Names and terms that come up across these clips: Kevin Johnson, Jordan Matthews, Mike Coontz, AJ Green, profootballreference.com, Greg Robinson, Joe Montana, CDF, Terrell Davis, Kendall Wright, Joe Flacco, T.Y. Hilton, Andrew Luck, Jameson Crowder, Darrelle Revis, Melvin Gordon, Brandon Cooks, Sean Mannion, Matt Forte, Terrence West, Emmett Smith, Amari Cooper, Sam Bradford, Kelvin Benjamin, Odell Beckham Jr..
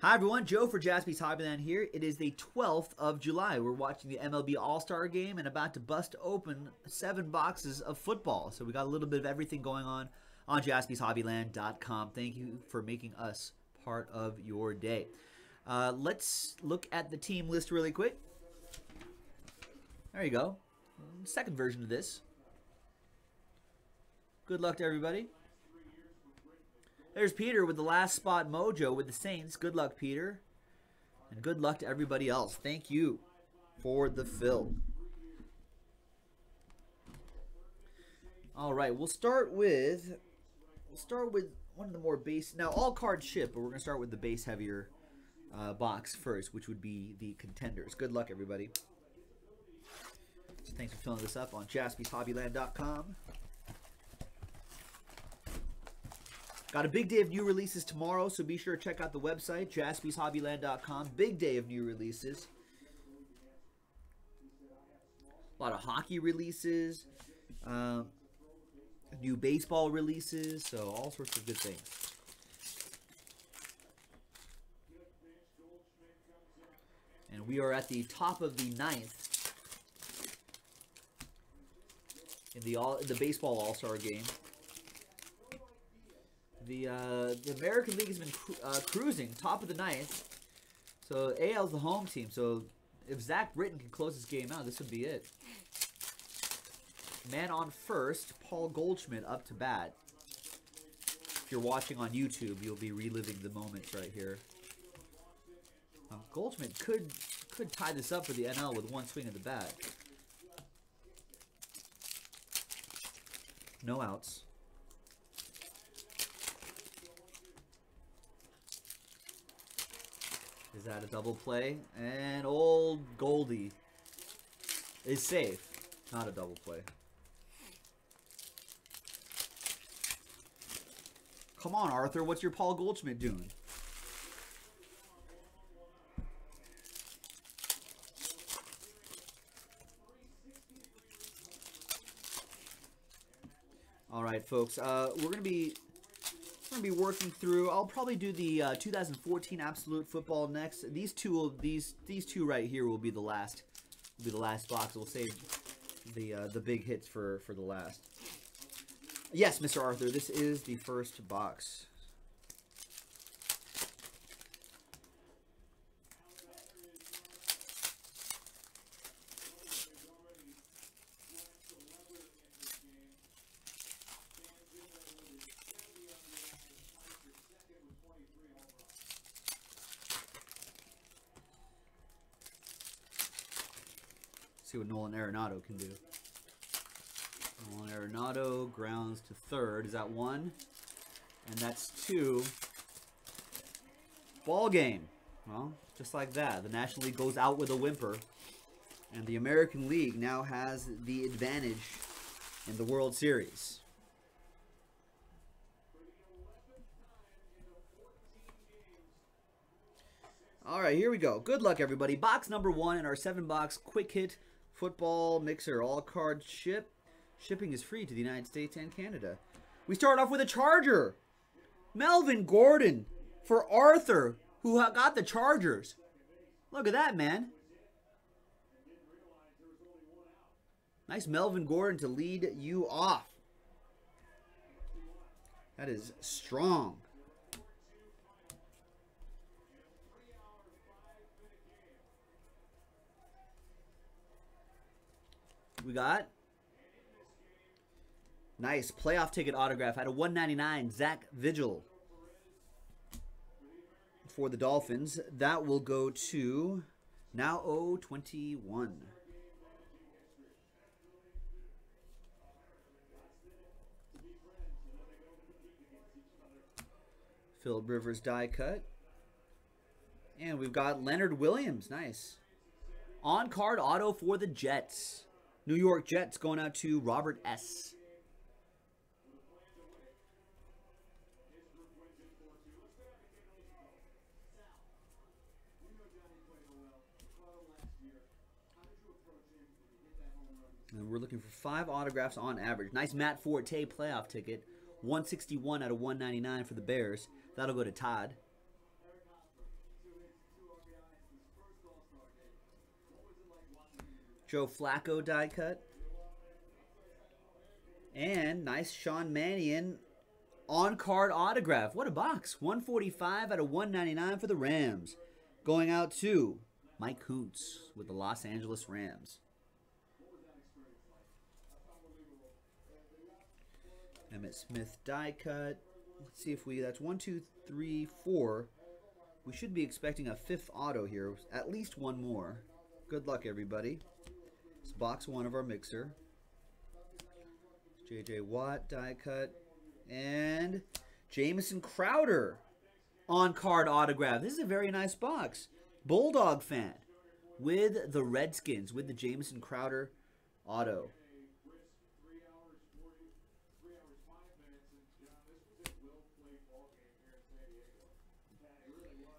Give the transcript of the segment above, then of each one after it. Hi everyone, Joe for Jaspy's Hobbyland here. It is the 12th of July. We're watching the MLB All-Star Game and about to bust open 7 boxes of football. So we got a little bit of everything going on JaspysHobbyland.com. Thank you for making us part of your day. Let's look at the team list really quick. There you go. Second version of this. Good luck to everybody. There's Peter with the last spot mojo with the Saints. Good luck, Peter. And good luck to everybody else. Thank you for the fill. All right, we'll start with one of the more base. Now, all cards ship, but we're going to start with the base heavier box first, which would be the contenders. Good luck, everybody. So thanks for filling this up on JaspysHobbyland.com. Got a big day of new releases tomorrow, so be sure to check out the website, JaspysHobbyland.com. Big day of new releases. A lot of hockey releases, new baseball releases, so all sorts of good things. And we are at the top of the 9th in the baseball All-Star Game. The American League has been cruising, top of the 9th. So AL's the home team. So if Zach Britton can close this game out, this would be it. Man on first, Paul Goldschmidt up to bat. If you're watching on YouTube, you'll be reliving the moments right here. Goldschmidt could tie this up for the NL with one swing of the bat. No outs. Is that a double play? And old Goldie is safe. Not a double play. Come on, Arthur. What's your Paul Goldschmidt doing? All right, folks. We're gonna be working through. I'll probably do the 2014 Absolute Football next. These two right here will be the last. Will be the last box. We'll save the big hits for the last. Yes, Mr. Arthur. This is the first box. See what Nolan Arenado can do. Nolan Arenado grounds to third. Is that one? And that's two. Ball game. Well, just like that. The National League goes out with a whimper. And the American League now has the advantage in the World Series. All right, here we go. Good luck, everybody. Box number 1 in our 7-box quick hit football mixer, all card ship. Shipping is free to the United States and Canada. We start off with a Charger. Melvin Gordon for Arthur, who got the Chargers. Look at that, man. Nice Melvin Gordon to lead you off. That is strong. We got nice playoff ticket autograph out of 199, Zach Vigil for the Dolphins. That will go to now 021. Phillip Rivers die cut, and we've got Leonard Williams. Nice on card auto for the Jets. New York Jets going out to Robert S. And we're looking for 5 autographs on average. Nice Matt Forte playoff ticket. 161 out of 199 for the Bears. That'll go to Todd. Joe Flacco die cut. And nice Sean Mannion on-card autograph. What a box. 145 out of 199 for the Rams. Going out to Mike Coontz with the Los Angeles Rams. Emmett Smith die cut. Let's see if we... That's 1, 2, 3, 4. We should be expecting a fifth auto here. At least one more. Good luck, everybody. It's box one of our mixer. JJ Watt die cut. And Jameson Crowder on-card autograph. This is a very nice box. Bulldog fan with the Redskins, with the Jameson Crowder auto.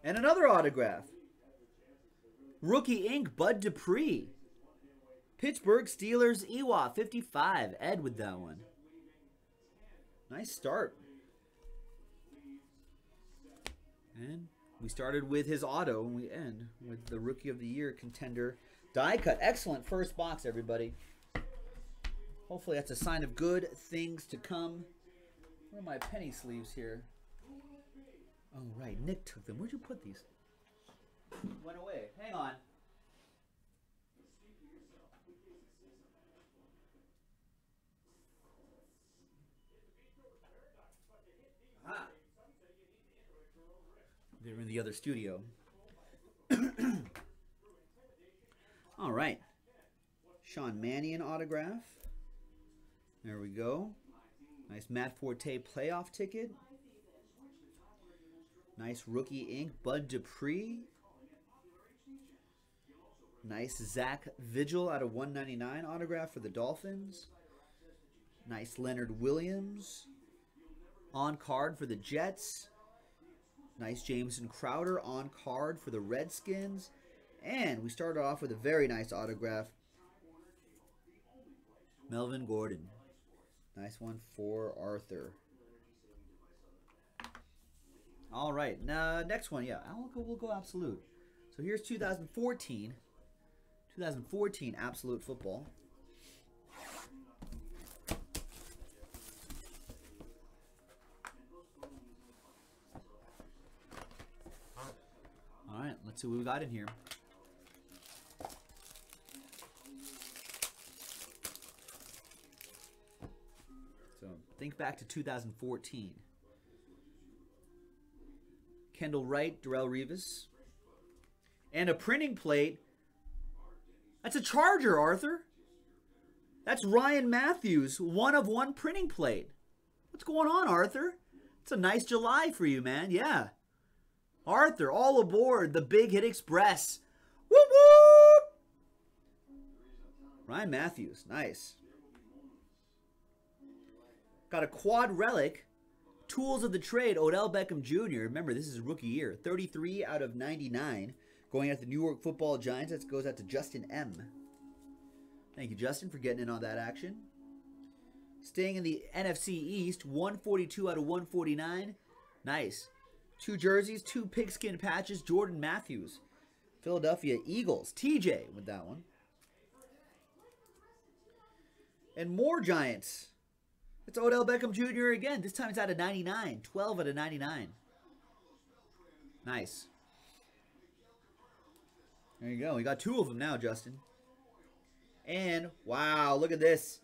And another autograph. Rookie Inc. Bud Dupree. Pittsburgh Steelers Ewa 55. Ed with that one. Nice start. And we started with his auto, and we end with the Rookie of the Year contender die cut. Excellent first box, everybody. Hopefully that's a sign of good things to come. Where are my penny sleeves here? Oh, right. Nick took them. Where'd you put these? Went away. Hang on. Ah. They're in the other studio. All right. Sean Mannion autograph. There we go. Nice Matt Forte playoff ticket. Nice Rookie Inc. Bud Dupree. Nice Zach Vigil out of 199 autograph for the Dolphins. Nice Leonard Williams on card for the Jets. Nice Jameson Crowder on card for the Redskins. And we started off with a very nice autograph. Melvin Gordon. Nice one for Arthur. All right, now next one, yeah, we'll go absolute. So here's 2014 absolute football. All right, let's see what we got in here. So think back to 2014. Kendall Wright, Darrelle Revis. And a printing plate. That's a Charger, Arthur. That's Ryan Matthews, 1 of 1 printing plate. What's going on, Arthur? It's a nice July for you, man. Yeah. Arthur, all aboard the Big Hit Express. Whoop, whoop! Ryan Matthews, nice. Got a quad relic. Tools of the trade, Odell Beckham Jr. Remember, this is rookie year. 33 out of 99. Going at the New York Football Giants. That goes out to Justin M. Thank you, Justin, for getting in on that action. Staying in the NFC East, 142 out of 149. Nice. 2 jerseys, 2 pigskin patches. Jordan Matthews. Philadelphia Eagles. TJ with that one. And more Giants. It's Odell Beckham Jr. again. This time it's out of 99. 12 out of 99. Nice. There you go. We got 2 of them now, Justin. And, wow, look at this.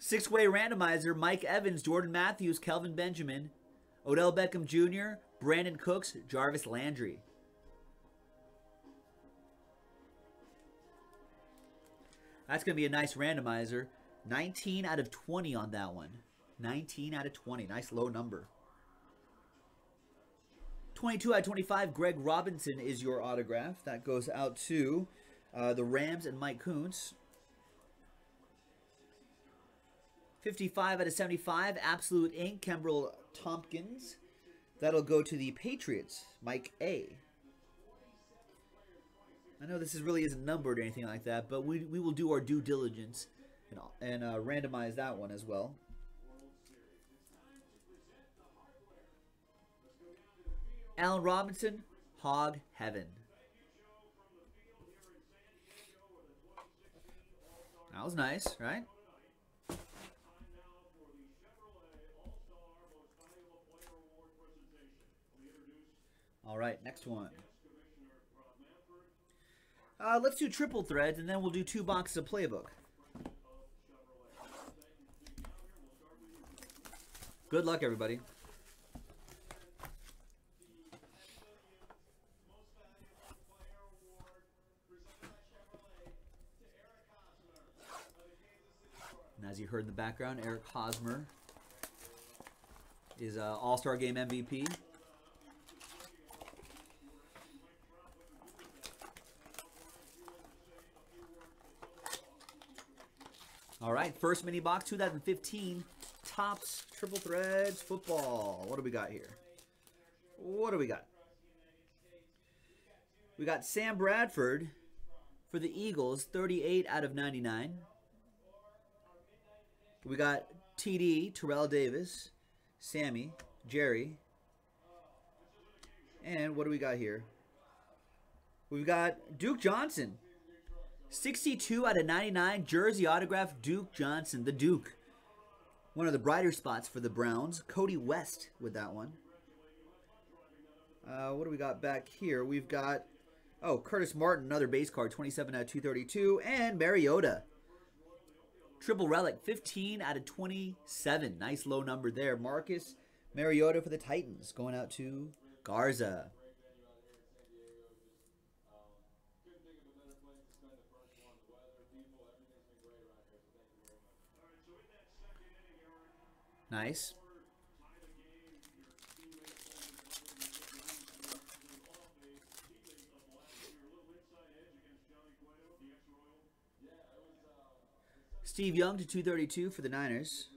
6-way randomizer. Mike Evans, Jordan Matthews, Kelvin Benjamin, Odell Beckham Jr., Brandon Cooks, Jarvis Landry. That's going to be a nice randomizer. 19 out of 20 on that one. 19 out of 20. Nice low number. 22 out of 25. Greg Robinson is your autograph. That goes out to the Rams and Mike Coontz. 55 out of 75. Absolute Inc. Kembrill Tompkins. That'll go to the Patriots. Mike A. I know this really isn't numbered or anything like that, but we will do our due diligence and randomize that one as well. Alan Robinson, Hog Heaven. That was nice, right? All right, next one. Let's do triple threads, and then we'll do 2 boxes of playbook. Good luck, everybody. And as you heard in the background, Eric Hosmer is All-Star Game MVP. All right, first mini box, 2015 Topps Triple Threads Football. What do we got here? What do we got? We got Sam Bradford for the Eagles, 38 out of 99. We got TD, Terrell Davis, Sammy, Jerry. And what do we got here? We've got Duke Johnson. 62 out of 99, jersey autograph, Duke Johnson, the Duke. One of the brighter spots for the Browns. Cody West with that one. What do we got back here? We've got, oh, Curtis Martin, another base card, 27 out of 232. And Mariota. Triple relic, 15 out of 27. Nice low number there. Marcus Mariota for the Titans, going out to Garza. Nice. Steve Young to 232 for the Niners.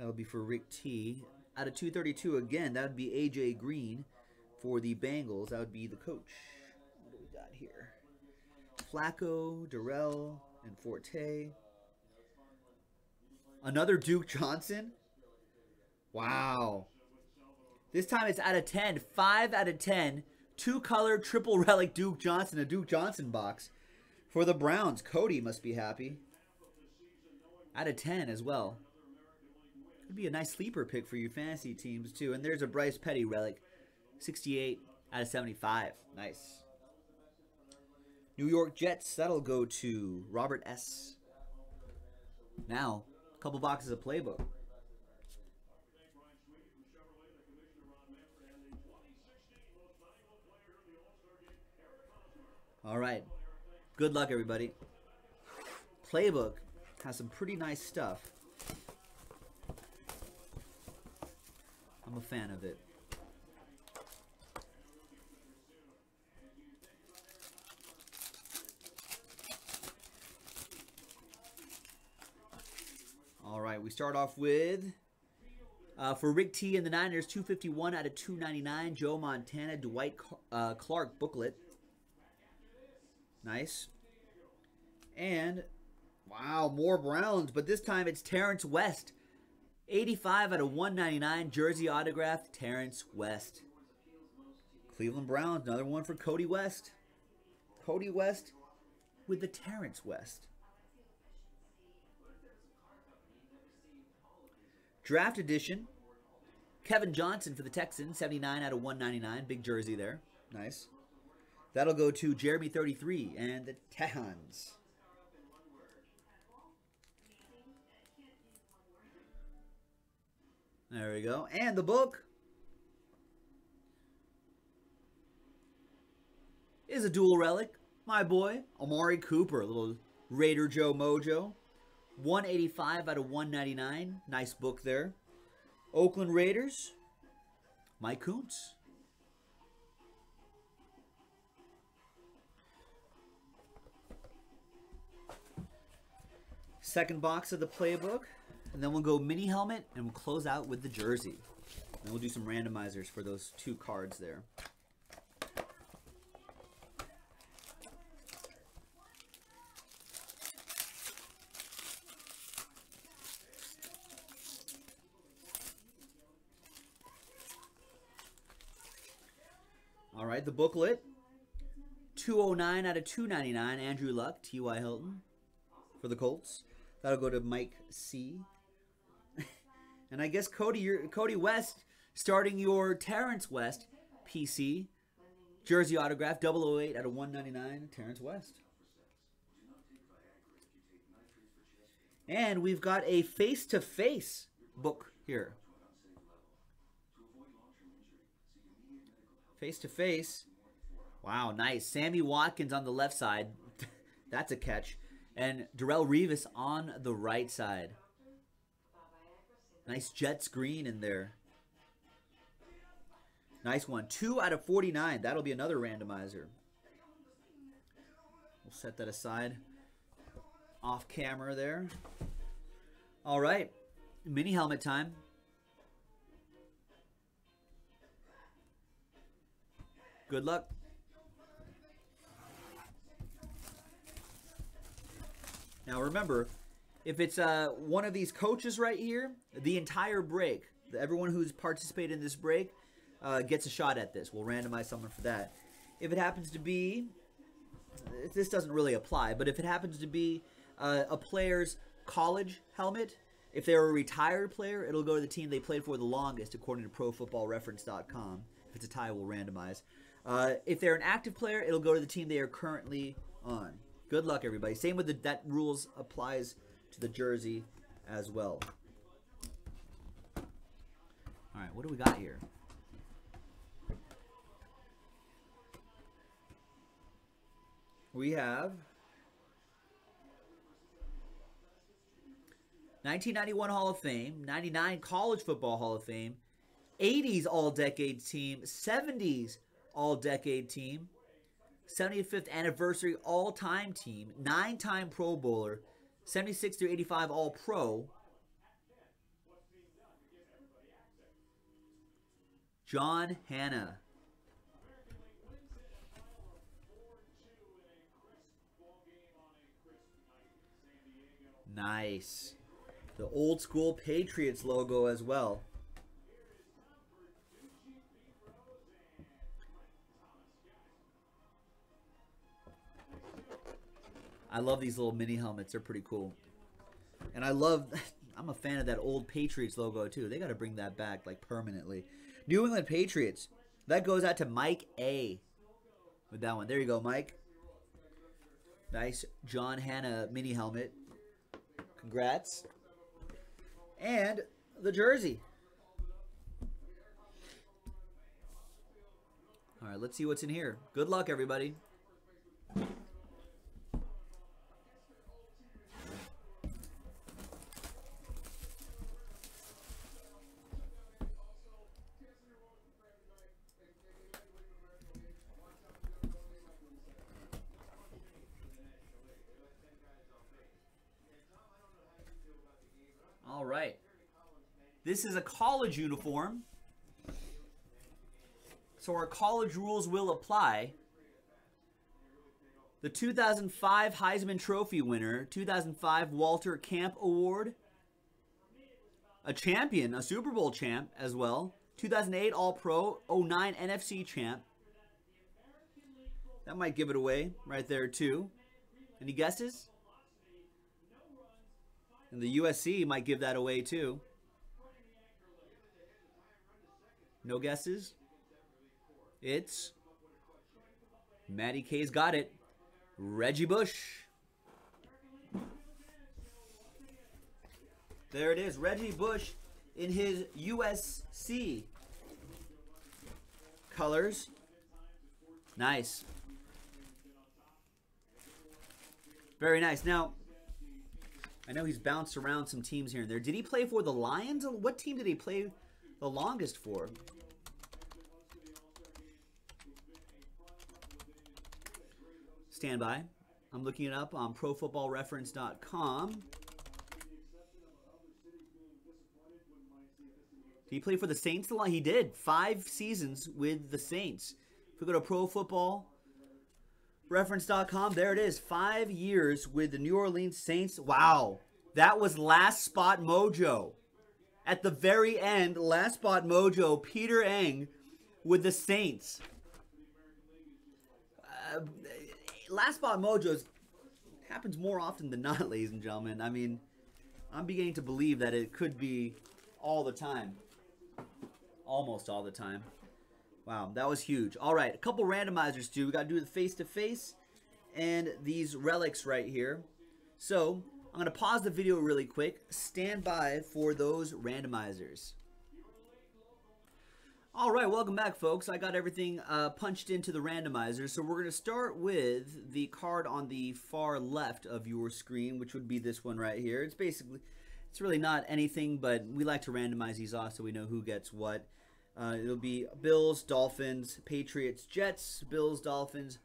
That would be for Rick T. Out of 232 again, that would be AJ Green for the Bengals. That would be the coach. What do we got here? Flacco, Darrelle, and Forte. Another Duke Johnson. Wow. This time it's out of 10. 5 out of 10. 2-color triple relic Duke Johnson. A Duke Johnson box for the Browns. Cody must be happy. Out of 10 as well. Could be a nice sleeper pick for your fantasy teams too. And there's a Bryce Petty relic. 68 out of 75. Nice. New York Jets. That'll go to Robert S. Now, a couple boxes of playbook. All right, good luck everybody. Playbook has some pretty nice stuff. I'm a fan of it. All right, we start off with, for Rick T and the Niners, 251 out of 299, Joe Montana, Dwight Clark booklet. Nice. And, wow, more Browns, but this time it's Terrence West. 85 out of 199, jersey autograph, Terrence West. Cleveland Browns, another one for Cody West. Cody West with the Terrence West. Draft edition, Kevin Johnson for the Texans, 79 out of 199, big jersey there, nice. That'll go to Jeremy 33 and the Texans. There we go. And the book is a dual relic. My boy, Amari Cooper, a little Raider Joe Mojo. 185 out of 199. Nice book there. Oakland Raiders, Mike Coontz. Second box of the playbook, and then we'll go mini helmet, and we'll close out with the jersey. And we'll do some randomizers for those 2 cards there. All right, the booklet, 209 out of 299, Andrew Luck, T.Y. Hilton. for the Colts. That'll go to Mike C. And I guess Cody, Cody West starting your Terrence West PC jersey autograph, 0/008 out of 199, Terrence West. And we've got a face-to-face book here. Face-to-face. Wow, nice. Sammy Watkins on the left side. That's a catch. And Darrelle Revis on the right side. Nice Jets green in there. Nice one. 2/49. That'll be another randomizer. We'll set that aside. Off camera there. All right. Mini helmet time. Good luck. Now remember, if it's one of these coaches right here, the entire break, everyone who's participated in this break gets a shot at this. We'll randomize someone for that. If it happens to be, this doesn't really apply, but if it happens to be a player's college helmet, if they're a retired player, it'll go to the team they played for the longest, according to profootballreference.com. If it's a tie, we'll randomize. If they're an active player, it'll go to the team they are currently on. Good luck, everybody. Same with that rules applies to the jersey as well. All right, what do we got here? We have 1991 Hall of Fame, 99 College Football Hall of Fame, 80s All-Decade Team, 70s All-Decade Team, 75th Anniversary All-Time Team, 9-time Pro Bowler, 76 through 85 All-Pro, John Hannah. Nice. The old school Patriots logo as well. I love these little mini helmets. They're pretty cool. And I love, I'm a fan of that old Patriots logo too. They got to bring that back like permanently. New England Patriots. That goes out to Mike A. with that one. There you go, Mike. Nice John Hannah mini helmet. Congrats. And the jersey. All right, let's see what's in here. Good luck, everybody. All right. This is a college uniform. So our college rules will apply. The 2005 Heisman Trophy winner, 2005 Walter Camp Award. A champion, a Super Bowl champ as well. 2008 All-Pro, 09 NFC champ. That might give it away right there too. Any guesses? And the USC might give that away too. No guesses? It's Matty K's got it. Reggie Bush. There it is. Reggie Bush in his USC colors. Nice. Very nice. Now, I know he's bounced around some teams here and there. Did he play for the Lions? What team did he play the longest for? Stand by. I'm looking it up on profootballreference.com. Did he play for the Saints a lot? He did. 5 seasons with the Saints. If we go to profootballreference.com, there it is. 5 years with the New Orleans Saints. Wow. That was Last Spot Mojo. At the very end, Last Spot Mojo, Peter Eng with the Saints. Last Spot Mojo's happens more often than not, ladies and gentlemen. I mean, I'm beginning to believe that it could be all the time. Almost all the time. Wow, that was huge. All right, a couple randomizers, too. We got to do the face-to-face and these relics right here. So, I'm going to pause the video really quick. Stand by for those randomizers. All right, welcome back, folks. I got everything punched into the randomizer. So we're going to start with the card on the far left of your screen, which would be this one right here. It's basically, it's really not anything, but we like to randomize these off so we know who gets what. It'll be Bills, Dolphins, Patriots, Jets, Bills, Dolphins,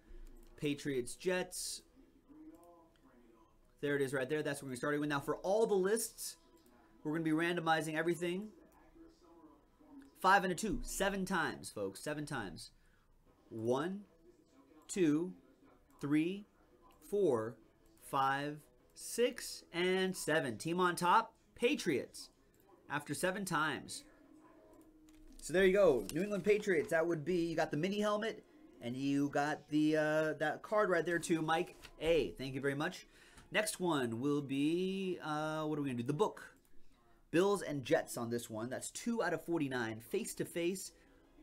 Patriots, Jets. There it is right there. That's what we're starting with. Now for all the lists, we're going to be randomizing everything. 5 and a 2. 7 times, folks. 7 times. 1, 2, 3, 4, 5, 6, and 7. Team on top, Patriots, after 7 times. So there you go. New England Patriots. That would be, you got the mini helmet, and you got the that card right there too, Mike A. Thank you very much. Next one will be, what are we going to do? The book. Bills and Jets on this one. That's 2 out of 49. Face-to-face.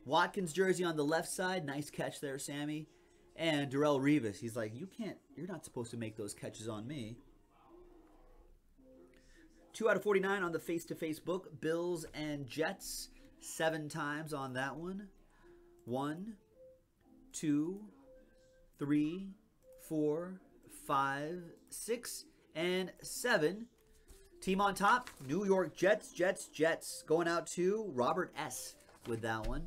Watkins jersey on the left side. Nice catch there, Sammy. And Darrelle Revis. He's like, you can't, you're not supposed to make those catches on me. 2 out of 49 on the face-to-face book. Bills and Jets. 7 times on that one. 1, 2, 3, 4, 5, 6, and 7. Team on top, New York Jets, Jets, Jets. Going out to Robert S. with that one.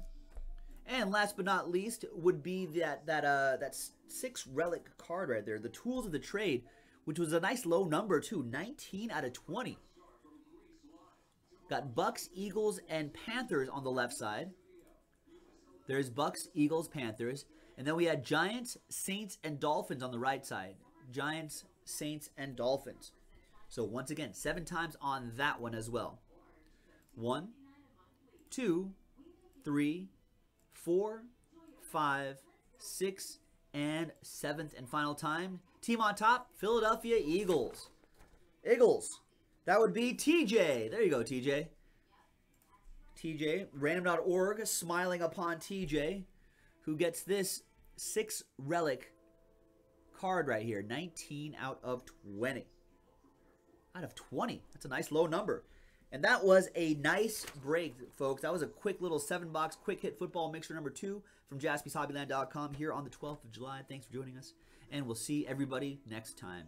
And last but not least would be that 6 relic card right there. The Tools of the Trade, which was a nice low number too. 19 out of 20. Got Bucks, Eagles, and Panthers on the left side. There's Bucks, Eagles, Panthers. And then we had Giants, Saints, and Dolphins on the right side. Giants, Saints, and Dolphins. So once again, 7 times on that one as well. 1, 2, 3, 4, 5, 6, and 7th and final time. Team on top, Philadelphia Eagles. Eagles. That would be TJ. There you go, TJ. TJ, random.org, smiling upon TJ, who gets this 6 relic card right here. 19 out of 20. Out of 20. That's a nice low number. And that was a nice break, folks. That was a quick little 7-box quick hit football mixer number 2 from JaspysHobbyland.com here on the 12th of July. Thanks for joining us, and we'll see everybody next time.